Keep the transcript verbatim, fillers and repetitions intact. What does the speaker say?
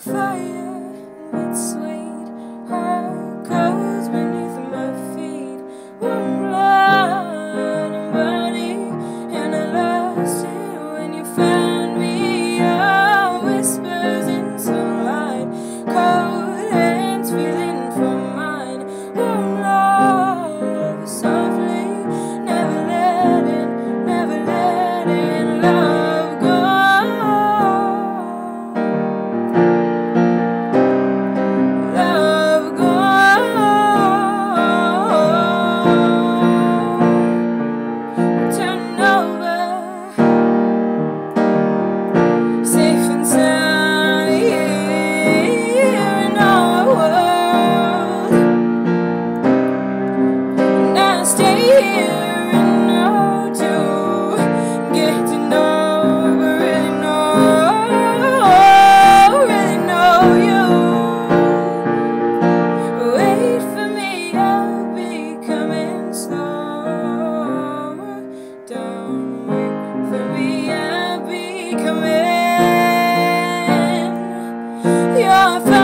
fire, it's sweet. How it goes beneath my feet. One blood and body, and I lost it when you found me. Oh, whispers into light, cold hands feeling for mine. One love softly, never let it, never let it love. Your